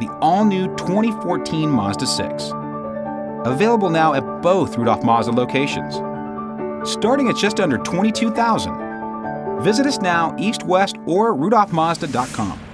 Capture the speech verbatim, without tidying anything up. the all-new twenty fourteen Mazda six. Available now at both Rudolph Mazda locations. Starting at just under twenty-two thousand dollars. Visit us now, east west or rudolph mazda dot com.